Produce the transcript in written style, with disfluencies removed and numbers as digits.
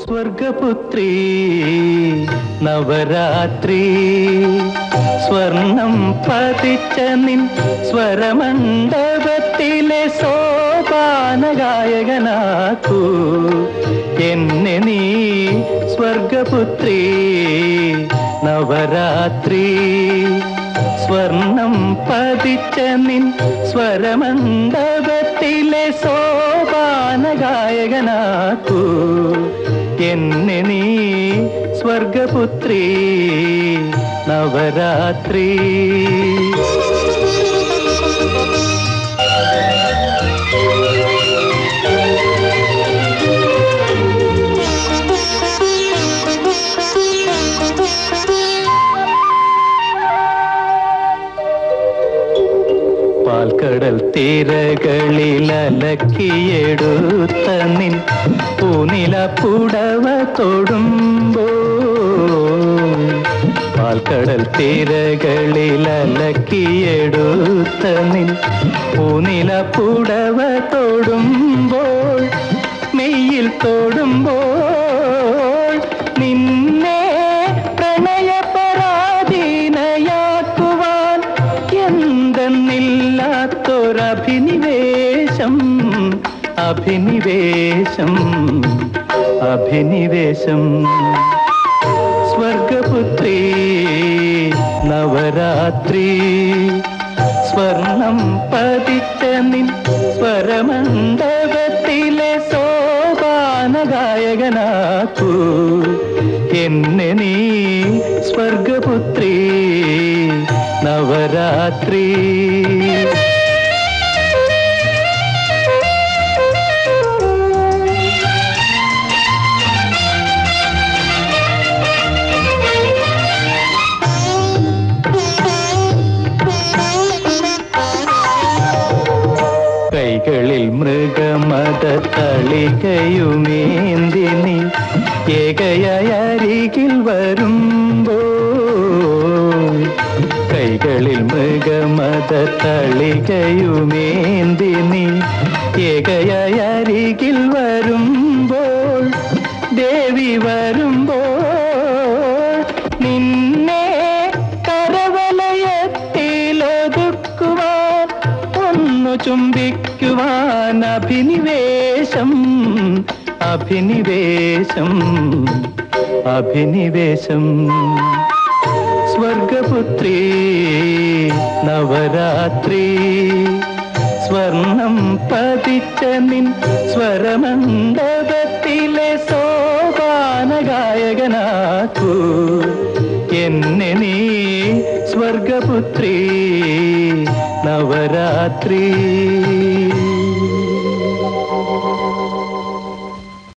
स्वर्गपुत्री नवरात्री स्वर्णं पतिच्च निन् स्वरमण्डपत्तिले सोपानगायकनाकू एन्ने नी स्वर्गपुत्री नवरात्री स्वर्णं पतिच्च निन् स्वरमण्डपत्तिले सोपानगायकनाकू स्वर्गपुत्री नवरात्री पालकडल तीरगळिल अलक्कियेडुत्त निन् पूनिलपुडव तोडुम्बोल पालकडल तीरगळिल अलक्कियेडुत्त निन् पूनिलपुडव तोडुम्बोल मेय्यिल तोडुम्बोल निन्ने अभिनिवेशम अभिनिवेशम स्वर्गपुत्री नवरात्री स्वर्णं पतिच्च निन् स्वरमण्डपत्तिले सोपानगायकनाकू एन्ने नी स्वर्गपुत्री नवरात्री मृगमद तलिकयुमेंदिनी एगयायरिगिल वरुम्बोल कैगलिल मृगमद तलिकयुमेंदिनी एगयायरिगिल वरुम्बोल देवी वरुम्बोल निन्ने करवलयत्तिलोदुक्कुवान उन्नु चुंबिक्क अभिनिवेशम अभिनिवेशम अभिनिवेशम स्वर्गपुत्री नवरात्री स्वर्णं पतिच्च निन् स्वरमण्डपत्तिले सोपानगायकनाकू एन्ने नी स्वर्गपुत्री नवरात्री।